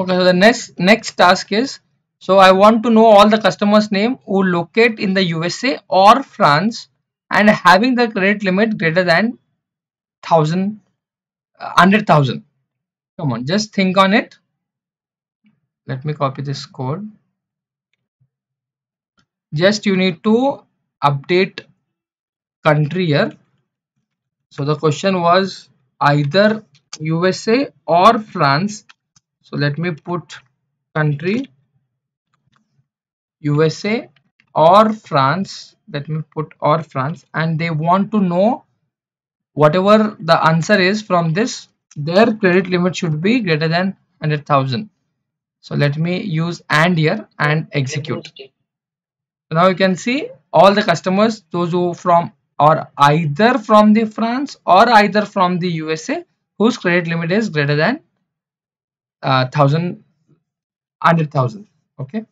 Okay, so the next task is, so I want to know all the customers' name who locate in the USA or France and having the credit limit greater than 100,000. Come on, just think on it. Let me copy this code. Just you need to update country here. So the question was either USA or France. So let me put country USA or France. Let me put or France, and they want to know whatever the answer is from this, their credit limit should be greater than 100,000. So let me use and here and execute. So now you can see all the customers, those who from or either from the France or either from the USA whose credit limit is greater than 100,000. Okay.